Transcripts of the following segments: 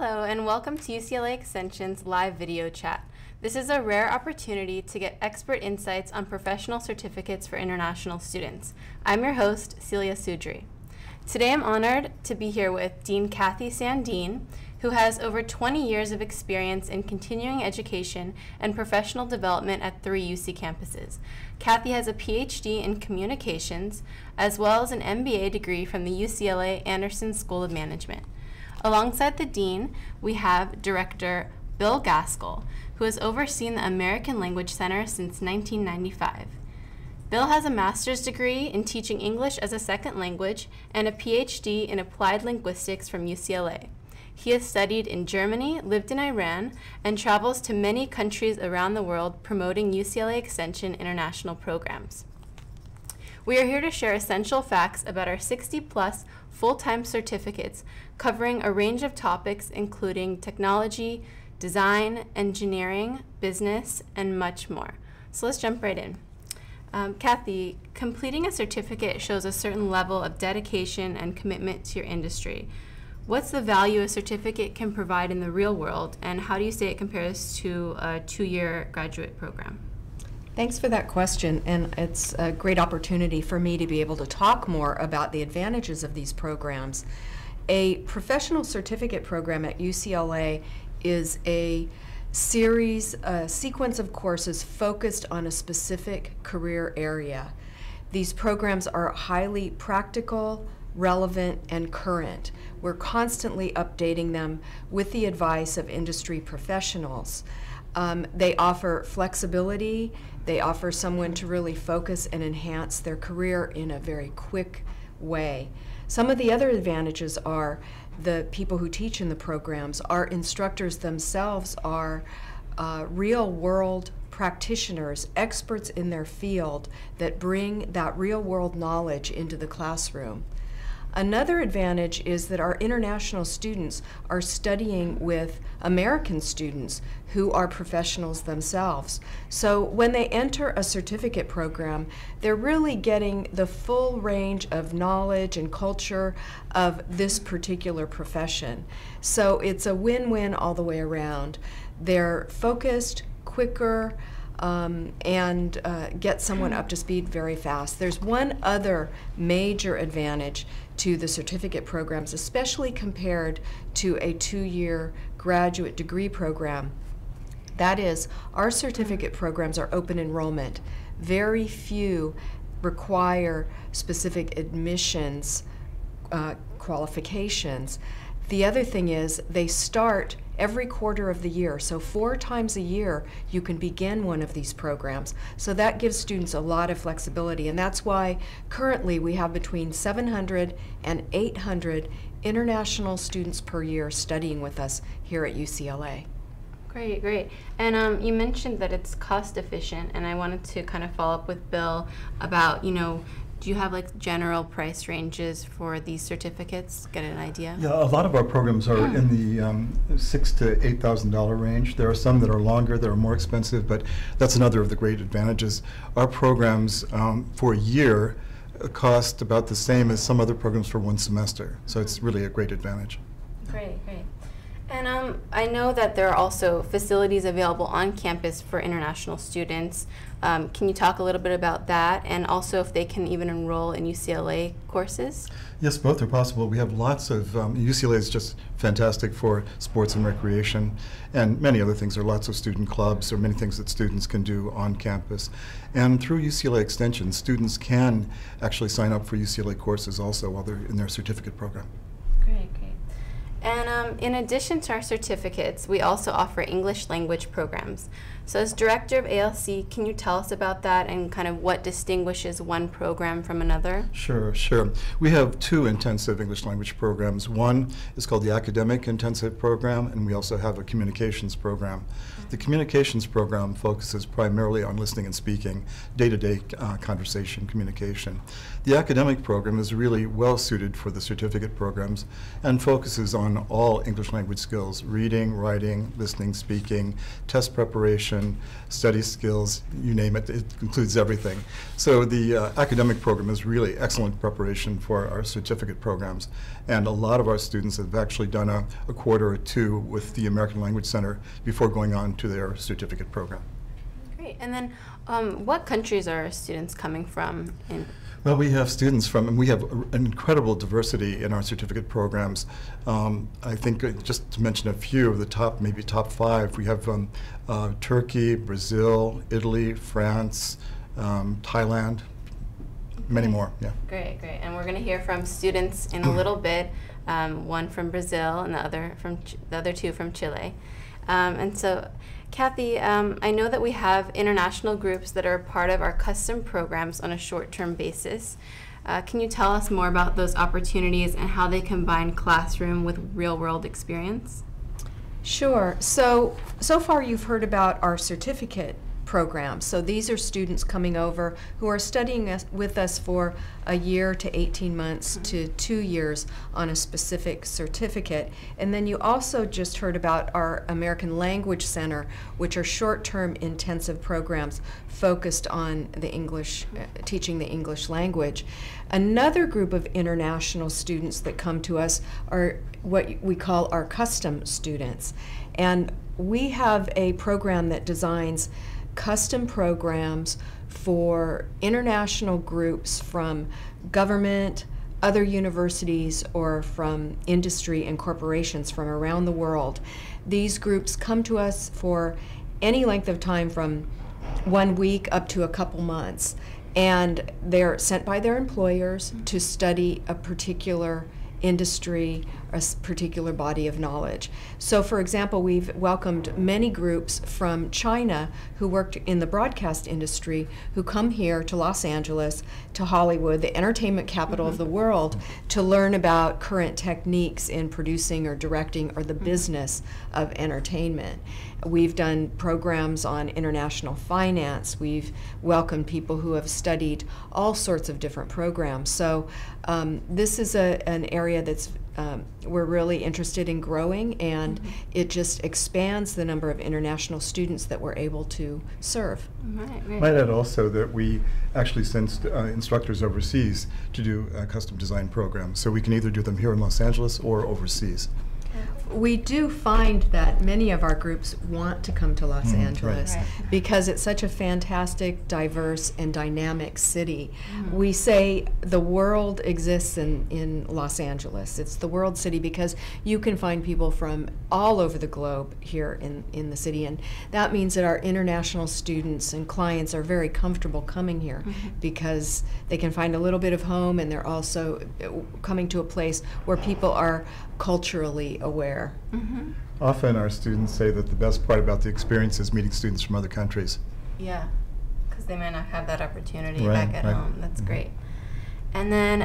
Hello and welcome to UCLA Extension's live video chat. This is a rare opportunity to get expert insights on professional certificates for international students. I'm your host, Celia Sudri. Today I'm honored to be here with Dean Cathy Sandeen, who has over 20 years of experience in continuing education and professional development at 3 UC campuses. Cathy has a PhD in communications, as well as an MBA degree from the UCLA Anderson School of Management. Alongside the dean, we have Director Bill Gaskill, who has overseen the American Language Center since 1995. Bill has a master's degree in teaching English as a second language and a PhD in applied linguistics from UCLA. He has studied in Germany, lived in Iran, and travels to many countries around the world promoting UCLA Extension international programs. We are here to share essential facts about our 60-plus full-time certificates covering a range of topics including technology, design, engineering, business, and much more. So let's jump right in. Cathy, completing a certificate shows a certain level of dedication and commitment to your industry. What's the value a certificate can provide in the real world, and how do you say it compares to a 2-year graduate program? Thanks for that question, and it's a great opportunity for me to be able to talk more about the advantages of these programs. A professional certificate program at UCLA is a sequence of courses focused on a specific career area. These programs are highly practical, relevant, and current. We're constantly updating them with the advice of industry professionals. They offer flexibility, they offer someone to really focus and enhance their career in a very quick way. Some of the other advantages are the people who teach in the programs, our instructors themselves are real-world practitioners, experts in their field that bring that real-world knowledge into the classroom. Another advantage is that our international students are studying with American students who are professionals themselves. So when they enter a certificate program, they're really getting the full range of knowledge and culture of this particular profession. So it's a win-win all the way around. They're focused, quicker, and get someone up to speed very fast. There's one other major advantage to the certificate programs, especially compared to a 2-year graduate degree program. That is, our certificate programs are open enrollment. Very few require specific admissions qualifications. The other thing is they start every quarter of the year, so 4 times a year you can begin one of these programs. So that gives students a lot of flexibility, and that's why currently we have between 700 and 800 international students per year studying with us here at UCLA. Great, great. And you mentioned that it's cost efficient, and I wanted to kind of follow up with Bill about, you know, do you have like general price ranges for these certificates? Get an idea? Yeah, a lot of our programs are in the $6,000 to $8,000 range. There are some that are longer, that are more expensive, but that's another of the great advantages. Our programs for a year cost about the same as some other programs for one semester. So it's really a great advantage. Great, great. And I know that there are also facilities available on campus for international students. Can you talk a little bit about that, and also if they can even enroll in UCLA courses? Yes, both are possible. We have lots of, UCLA is just fantastic for sports and recreation and many other things. There are lots of student clubs or many things that students can do on campus. And through UCLA Extension, students can actually sign up for UCLA courses also while they're in their certificate program. Great, great. And in addition to our certificates, we also offer English language programs. So as director of ALC, can you tell us about that and kind of what distinguishes one program from another? Sure, sure. We have 2 intensive English language programs. One is called the Academic Intensive Program, and we also have a Communications Program. The Communications Program focuses primarily on listening and speaking, day-to-day conversation, communication. The Academic Program is really well suited for the certificate programs and focuses on on all English language skills: reading, writing, listening, speaking, test preparation, study skills, you name it, it includes everything. So the academic program is really excellent preparation for our certificate programs. And a lot of our students have actually done a quarter or two with the American Language Center before going on to their certificate program. Great. And then what countries are students coming from? Well, we have students from, and we have an incredible diversity in our certificate programs. I think just to mention a few of the top, maybe top five, we have Turkey, Brazil, Italy, France, Thailand, many more. Yeah. Great, great. And we're going to hear from students in a little bit, one from Brazil and the other from the other two from Chile. And so, Cathy, I know that we have international groups that are part of our custom programs on a short-term basis. Can you tell us more about those opportunities and how they combine classroom with real-world experience? Sure. So far you've heard about our certificate programs. So these are students coming over who are studying with us for a year to 18 months to 2 years on a specific certificate. And then you also just heard about our American Language Center, which are short-term intensive programs focused on the English, teaching the English language. Another group of international students that come to us are what we call our custom students. And we have a program that designs custom programs for international groups from government, other universities, or from industry and corporations from around the world. These groups come to us for any length of time from 1 week up to a couple months, and they're sent by their employers to study a particular industry, a particular body of knowledge. So for example, we've welcomed many groups from China who worked in the broadcast industry who come here to Los Angeles, to Hollywood, the entertainment capital of the world, to learn about current techniques in producing or directing or the business of entertainment. We've done programs on international finance. We've welcomed people who have studied all sorts of different programs. So this is an area that's we're really interested in growing, and it just expands the number of international students that we're able to serve. Right. Might add also that we actually send instructors overseas to do custom design programs, so we can either do them here in Los Angeles or overseas. We do find that many of our groups want to come to Los Angeles because it's such a fantastic, diverse, and dynamic city. We say the world exists in Los Angeles. It's the world city because you can find people from all over the globe here in the city, and that means that our international students and clients are very comfortable coming here because they can find a little bit of home, and they're also coming to a place where people are culturally aware. Often our students say that the best part about the experience is meeting students from other countries. Yeah, because they might not have that opportunity back at home. That's great. And then,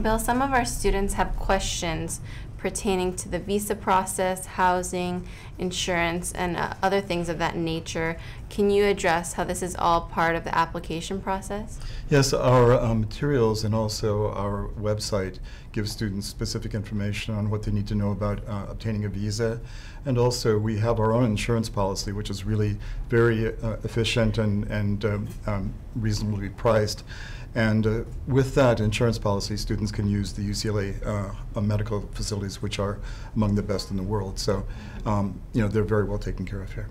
Bill, some of our students have questions pertaining to the visa process, housing, insurance, and other things of that nature. Can you address how this is all part of the application process? Yes, our materials and also our website give students specific information on what they need to know about obtaining a visa. And also we have our own insurance policy, which is really very efficient and reasonably priced. And with that insurance policy, students can use the UCLA medical facilities, which are among the best in the world. So, you know, they're very well taken care of here.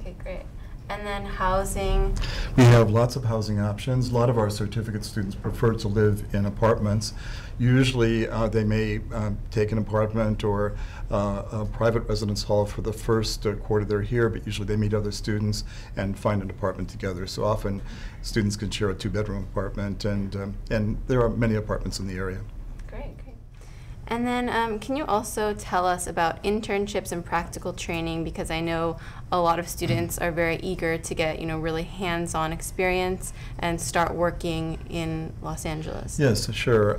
Okay, great. And then housing? We have lots of housing options. A lot of our certificate students prefer to live in apartments. Usually they may take an apartment or a private residence hall for the first quarter they're here, but usually they meet other students and find an apartment together. So often students can share a two-bedroom apartment, and there are many apartments in the area. Great, great. And then can you also tell us about internships and practical training, because I know a lot of students are very eager to get, you know, really hands-on experience and start working in Los Angeles. Yes, sure.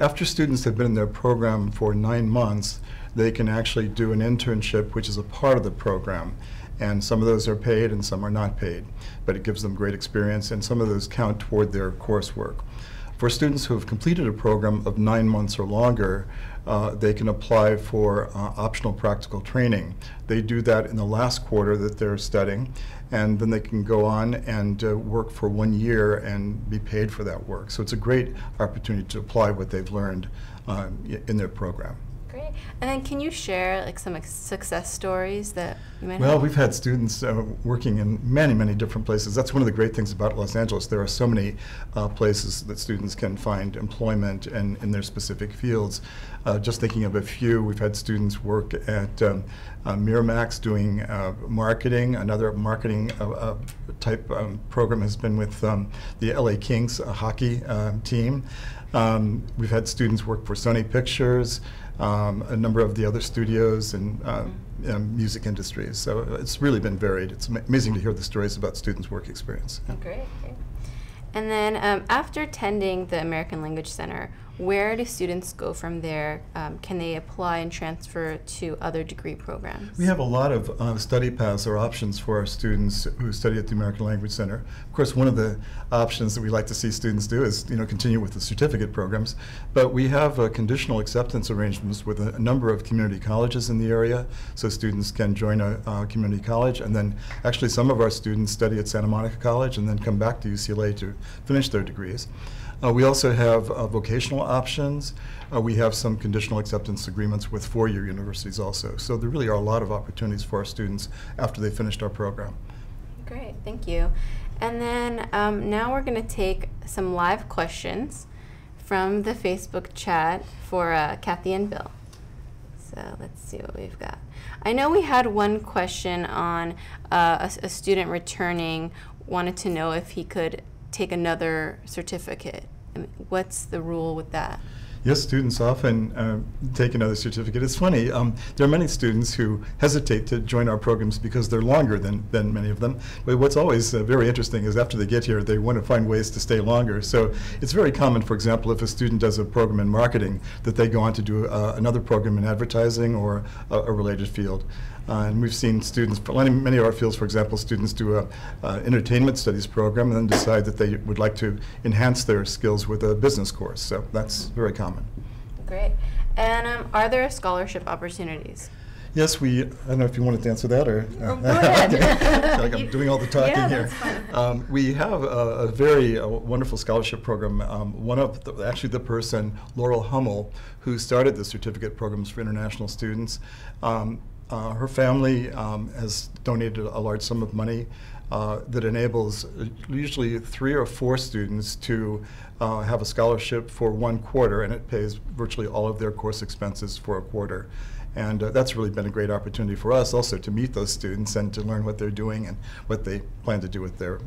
After students have been in their program for 9 months, they can actually do an internship, which is a part of the program. And some of those are paid and some are not paid, but it gives them great experience, and some of those count toward their coursework. For students who have completed a program of 9 months or longer, they can apply for optional practical training. They do that in the last quarter that they're studying, and then they can go on and work for 1 year and be paid for that work. So it's a great opportunity to apply what they've learned in their program. Great. And then can you share like some success stories that you might have? Well, we've had students working in many, many different places. That's one of the great things about Los Angeles. There are so many places that students can find employment and in their specific fields. Just thinking of a few, we've had students work at Miramax doing marketing. Another marketing type program has been with the LA Kings hockey team. We've had students work for Sony Pictures, a number of the other studios and music industries. So it's really been varied. It's amazing to hear the stories about students' work experience. Yeah. Great, great. And then after attending the American Language Center, where do students go from there? Can they apply and transfer to other degree programs? We have a lot of study paths or options for our students who study at the American Language Center. Of course, one of the options that we like to see students do is, you know, continue with the certificate programs. But we have conditional acceptance arrangements with a number of community colleges in the area, so students can join a community college. And then actually some of our students study at Santa Monica College and then come back to UCLA to finish their degrees. We also have vocational options. We have some conditional acceptance agreements with four-year universities also. So there really are a lot of opportunities for our students after they finished our program. Great, thank you. And then now we're going to take some live questions from the Facebook chat for Cathy and Bill. So let's see what we've got. I know we had one question on a student returning wanted to know if he could take another certificate. What's the rule with that? Yes, students often take another certificate. It's funny, there are many students who hesitate to join our programs because they're longer than many of them. But what's always very interesting is after they get here, they want to find ways to stay longer. So it's very common, for example, if a student does a program in marketing, that they go on to do another program in advertising or a related field. And we've seen students, many of our fields, for example, students do an entertainment studies program and then decide that they would like to enhance their skills with a business course. So that's very common. Great. And are there scholarship opportunities? Yes, I don't know if you wanted to answer that or. Go ahead. I feel like I'm doing all the talking here. We have a very wonderful scholarship program. One of actually the person, Laurel Hummel, who started the certificate programs for international students. Her family has donated a large sum of money that enables usually 3 or 4 students to have a scholarship for 1 quarter, and it pays virtually all of their course expenses for a quarter. And that's really been a great opportunity for us also to meet those students and to learn what they're doing and what they plan to do with their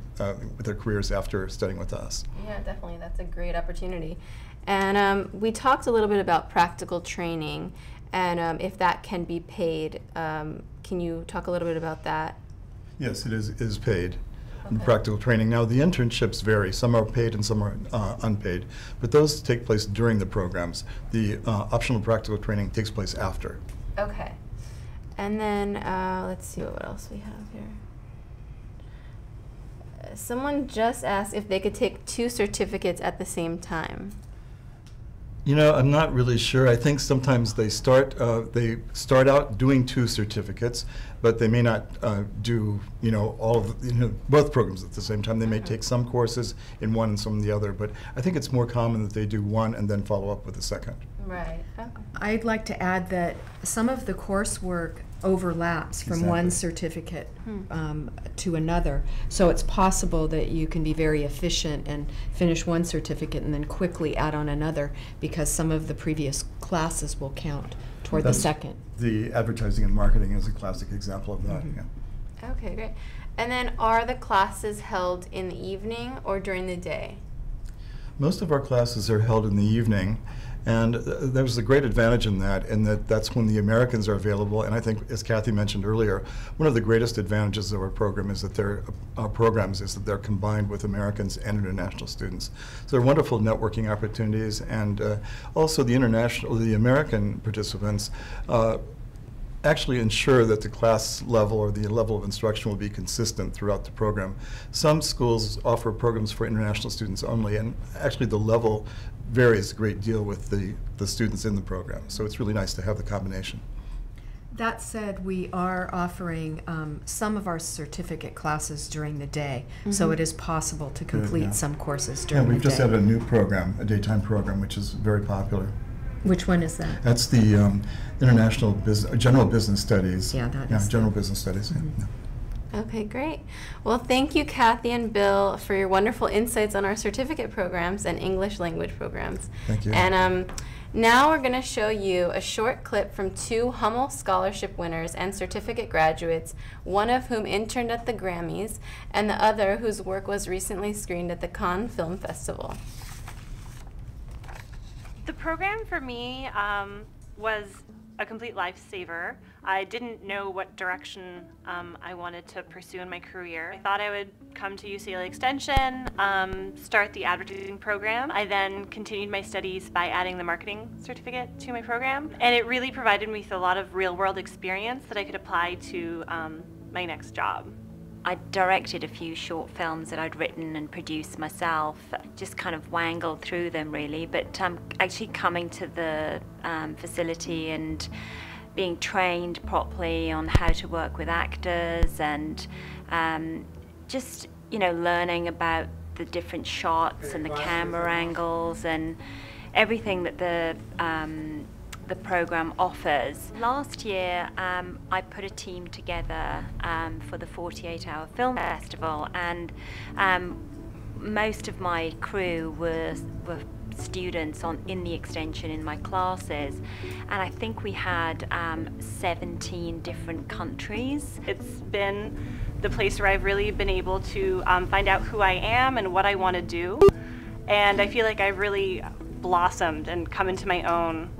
careers after studying with us. Yeah, definitely. That's a great opportunity. And we talked a little bit about practical training and if that can be paid. Can you talk a little bit about that? Yes, it is paid. Okay. Practical training. Now, the internships vary. Some are paid and some are unpaid, but those take place during the programs. The optional practical training takes place after. Okay. And then let's see what else we have here. Someone just asked if they could take 2 certificates at the same time. You know, I'm not really sure. I think sometimes they start out doing 2 certificates, but they may not do, you know, all of the, you know, both programs at the same time. They may take some courses in one and some in the other, but I think it's more common that they do one and then follow up with the second. Right. Okay. I'd like to add that some of the coursework overlaps from one certificate to another. So it's possible that you can be very efficient and finish one certificate and then quickly add on another because some of the previous classes will count toward the second. The advertising and marketing is a classic example of that. Yeah. Okay, great. And then are the classes held in the evening or during the day? Most of our classes are held in the evening. And there's a great advantage in that, that's when the Americans are available. And I think, as Cathy mentioned earlier, one of the greatest advantages of our program is that they're combined with Americans and international students. So they're wonderful networking opportunities, and also the American participants actually ensure that the class level or the level of instruction will be consistent throughout the program. Some schools offer programs for international students only, and actually the level varies a great deal with the students in the program. So it's really nice to have the combination. That said, we are offering some of our certificate classes during the day, so it is possible to complete some courses during the day. Yeah, we've just added a new program, a daytime program, which is very popular. Which one is that? That's the International Business, General Business Studies. Yeah, that is General Business Studies. Okay, great. Well, thank you, Cathy and Bill, for your wonderful insights on our certificate programs and English language programs. Thank you. And now we're going to show you a short clip from two Hummel Scholarship winners and certificate graduates, one of whom interned at the Grammys, and the other whose work was recently screened at the Cannes Film Festival. The program for me was a complete lifesaver. I didn't know what direction I wanted to pursue in my career. I thought I would come to UCLA Extension, start the advertising program. I then continued my studies by adding the marketing certificate to my program, and it really provided me with a lot of real-world experience that I could apply to my next job. I directed a few short films that I'd written and produced myself. Just kind of wangled through them really, but actually coming to the facility and being trained properly on how to work with actors and just, you know, learning about the different shots and the camera angles and everything that the program offers. Last year I put a team together for the 48-hour film festival, and most of my crew were students in the extension in my classes, and I think we had 17 different countries. It's been the place where I've really been able to find out who I am and what I want to do, and I feel like I've really blossomed and come into my own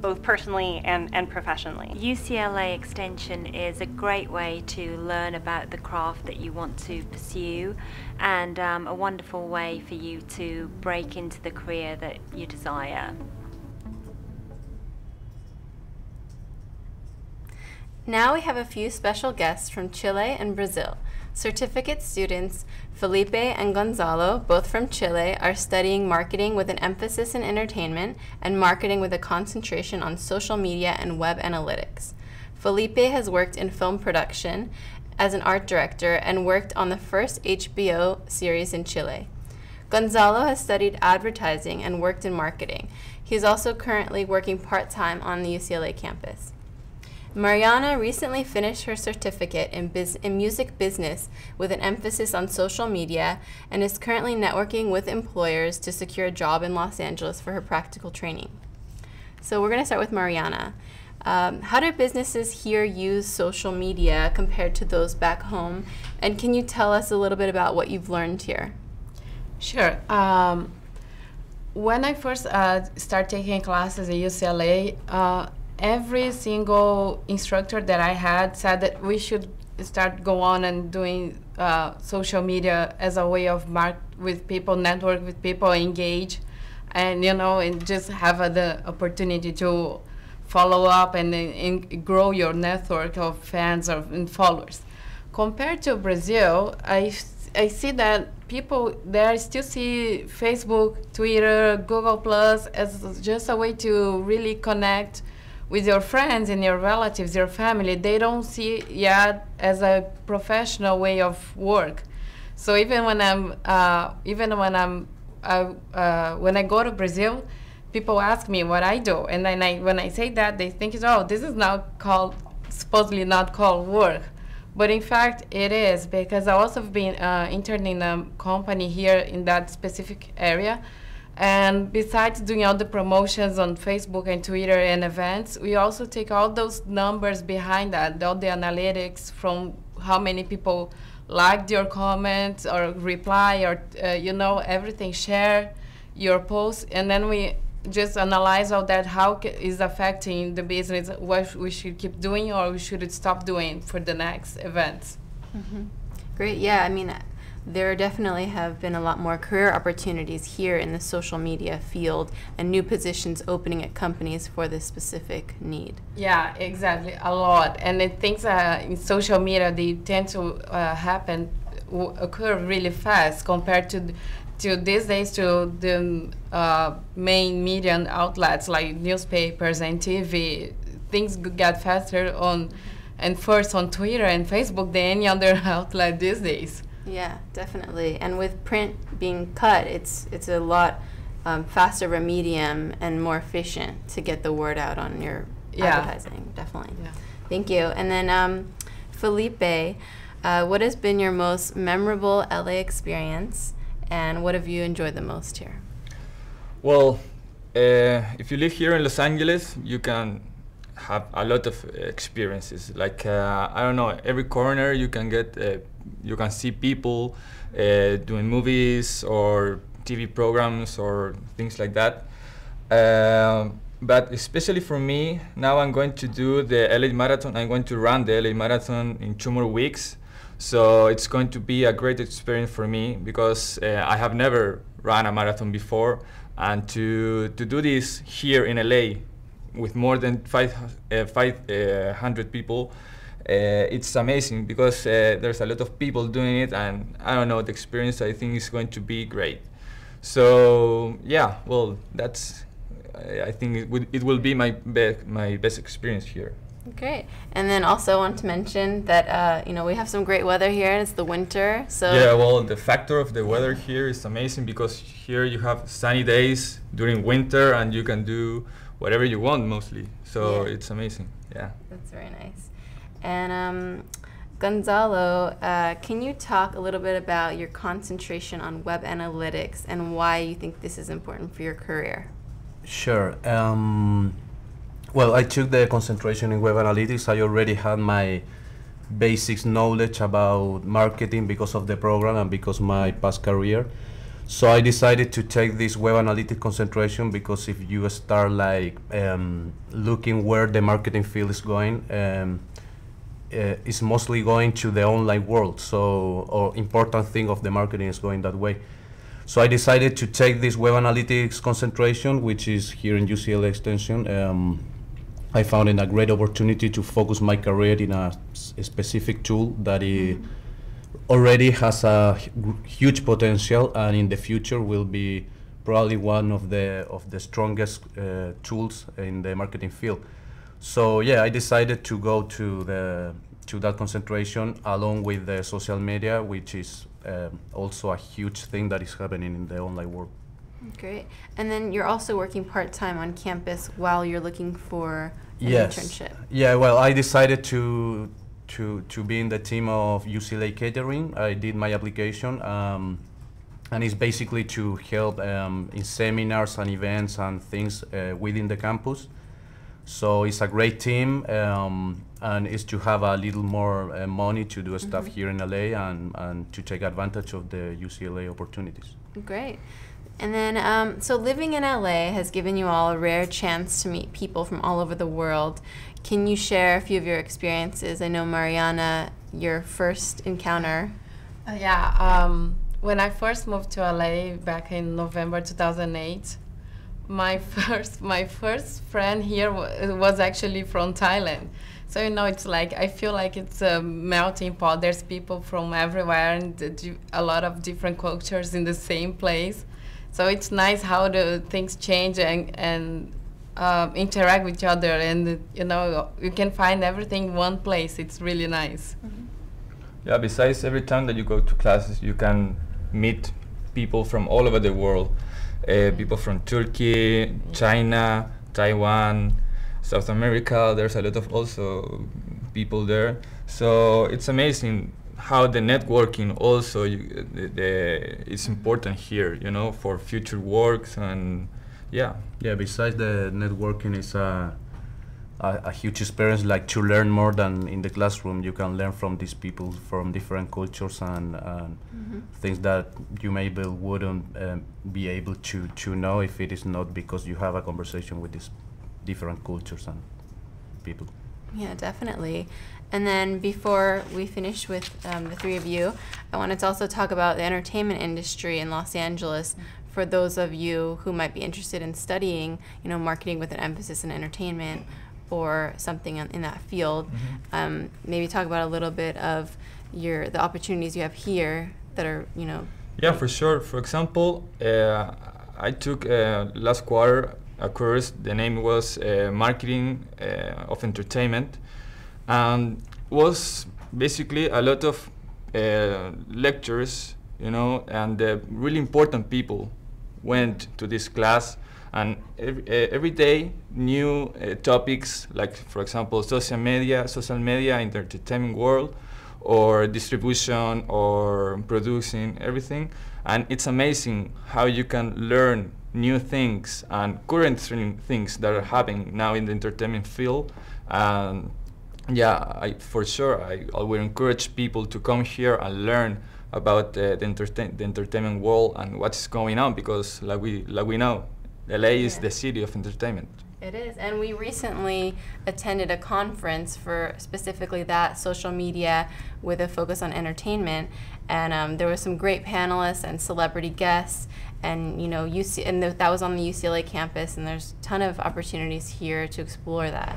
both personally and professionally. UCLA Extension is a great way to learn about the craft that you want to pursue, and a wonderful way for you to break into the career that you desire. Now we have a few special guests from Chile and Brazil. Certificate students Felipe and Gonzalo, both from Chile, are studying marketing with an emphasis in entertainment and marketing with a concentration on social media and web analytics. Felipe has worked in film production as an art director and worked on the first HBO series in Chile. Gonzalo has studied advertising and worked in marketing. He is also currently working part-time on the UCLA campus. Mariana recently finished her certificate in music business with an emphasis on social media, and is currently networking with employers to secure a job in Los Angeles for her practical training. So we're going to start with Mariana. How do businesses here use social media compared to those back home? And can you tell us a little bit about what you've learned here? Sure. When I first started taking classes at UCLA, every single instructor that I had said that we should start go on and doing social media as a way of market with people, network with people, engage, and you know, and just have the opportunity to follow up and grow your network of fans and followers. Compared to Brazil, I see that people there still see Facebook, Twitter, Google+ as just a way to really connect with your friends and your relatives, your family. They don't see it yet as a professional way of work. So even when I go to Brazil, people ask me what I do, and then when I say that, they think, oh, this is not called, supposedly not called work, but in fact it is, because I also have been interned in a company here in that specific area. And besides doing all the promotions on Facebook and Twitter and events, we also take all those numbers behind that, all the analytics from how many people liked your comments or reply or, you know, everything, share your posts. And then we just analyze all that, how is affecting the business, what we should keep doing or we should stop doing for the next events. Great, yeah, I mean, there definitely have been a lot more career opportunities here in the social media field and new positions opening at companies for this specific need. Yeah, exactly, a lot. And the things in social media, they tend to occur really fast compared to these days to the main media outlets like newspapers and TV. Things get faster on and first on Twitter and Facebook than any other outlet these days. Yeah, definitely. And with print being cut, it's a lot faster of a medium and more efficient to get the word out on your advertising, definitely. Yeah. Thank you. And then Felipe, what has been your most memorable LA experience and what have you enjoyed the most here? Well, if you live here in Los Angeles, you can have a lot of experiences. Like I don't know, every corner you can get, you can see people doing movies or TV programs or things like that. But especially for me, now I'm going to do the LA Marathon. I'm going to run the LA Marathon in 2 more weeks, so it's going to be a great experience for me because I have never run a marathon before, and to do this here in LA. With more than 500 people, it's amazing because there's a lot of people doing it, and I don't know, the experience I think is going to be great. So yeah, well, that's I think it will be my best experience here. Great, and then also want to mention that you know, we have some great weather here, and it's the winter. So yeah, well, the factor of the weather here is amazing because here you have sunny days during winter, and you can do whatever you want, mostly. So it's amazing, yeah. That's very nice. And Gonzalo, can you talk a little bit about your concentration on web analytics and why you think this is important for your career? Sure. Well, I took the concentration in web analytics. I already had my basics knowledge about marketing because of the program and because my past career. So I decided to take this web analytics concentration because if you start like looking where the marketing field is going, it's mostly going to the online world. So, or important thing of the marketing is going that way. So I decided to take this web analytics concentration, which is here in UCLA Extension. I found it a great opportunity to focus my career in a specific tool that is. Mm-hmm. Already has a huge potential, and in the future will be probably one of the strongest tools in the marketing field. So yeah, I decided to go to that concentration along with the social media, which is also a huge thing that is happening in the online world. Great, and then you're also working part-time on campus while you're looking for an internship. Yeah, well, I decided to be in the team of UCLA Catering. I did my application, and it's basically to help in seminars and events and things within the campus. So it's a great team, and it's to have a little more money to do stuff here in LA and to take advantage of the UCLA opportunities. Great. And then, so living in LA has given you all a rare chance to meet people from all over the world. Can you share a few of your experiences? I know, Mariana, your first encounter. When I first moved to LA back in November 2008, my first friend here was actually from Thailand. So, you know, it's like, I feel like it's a melting pot. There's people from everywhere and a lot of different cultures in the same place. So it's nice how the things change and interact with each other, and you know, you can find everything in one place. It's really nice. Yeah, besides, every time that you go to classes you can meet people from all over the world. People from Turkey, China, Taiwan, South America. There's a lot of also people there. So it's amazing how the networking also is important here, you know, for future works. And yeah, besides, the networking is a huge experience, like to learn more than in the classroom. You can learn from these people from different cultures and things that you maybe wouldn't be able to know if it is not because you have a conversation with these different cultures and people. Yeah, definitely. And then before we finish with the three of you, I wanted to also talk about the entertainment industry in Los Angeles for those of you who might be interested in studying, you know, marketing with an emphasis in entertainment or something in that field. Mm-hmm. Maybe talk about a little bit of the opportunities you have here that are, you know. Yeah, for sure. For example, I took last quarter a course. The name was Marketing of Entertainment. And was basically a lot of lectures, you know, and really important people went to this class, and every day new topics, like for example social media in the entertainment world, or distribution or producing, everything. And it's amazing how you can learn new things and current things that are happening now in the entertainment field. And yeah, for sure, I would encourage people to come here and learn about the entertainment world and what's going on, because like we know, LA is the city of entertainment. It is, and we recently attended a conference for specifically that, social media with a focus on entertainment, and there were some great panelists and celebrity guests, and you know, that was on the UCLA campus, and there's a ton of opportunities here to explore that.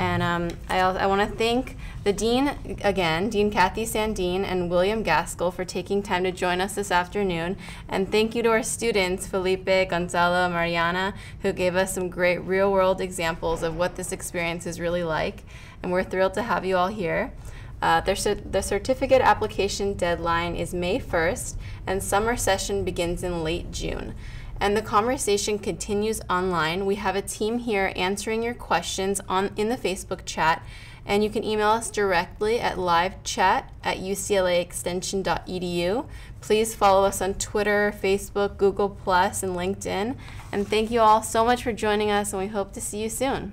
And I want to thank the dean again, Dean Cathy Sandeen and William Gaskill, for taking time to join us this afternoon. And thank you to our students, Felipe, Gonzalo, Mariana, who gave us some great real-world examples of what this experience is really like. And we're thrilled to have you all here. The certificate application deadline is May 1st, and summer session begins in late June. And the conversation continues online. We have a team here answering your questions in the Facebook chat, and you can email us directly at livechat@uclaextension.edu. Please follow us on Twitter, Facebook, Google+, and LinkedIn. And thank you all so much for joining us, and we hope to see you soon.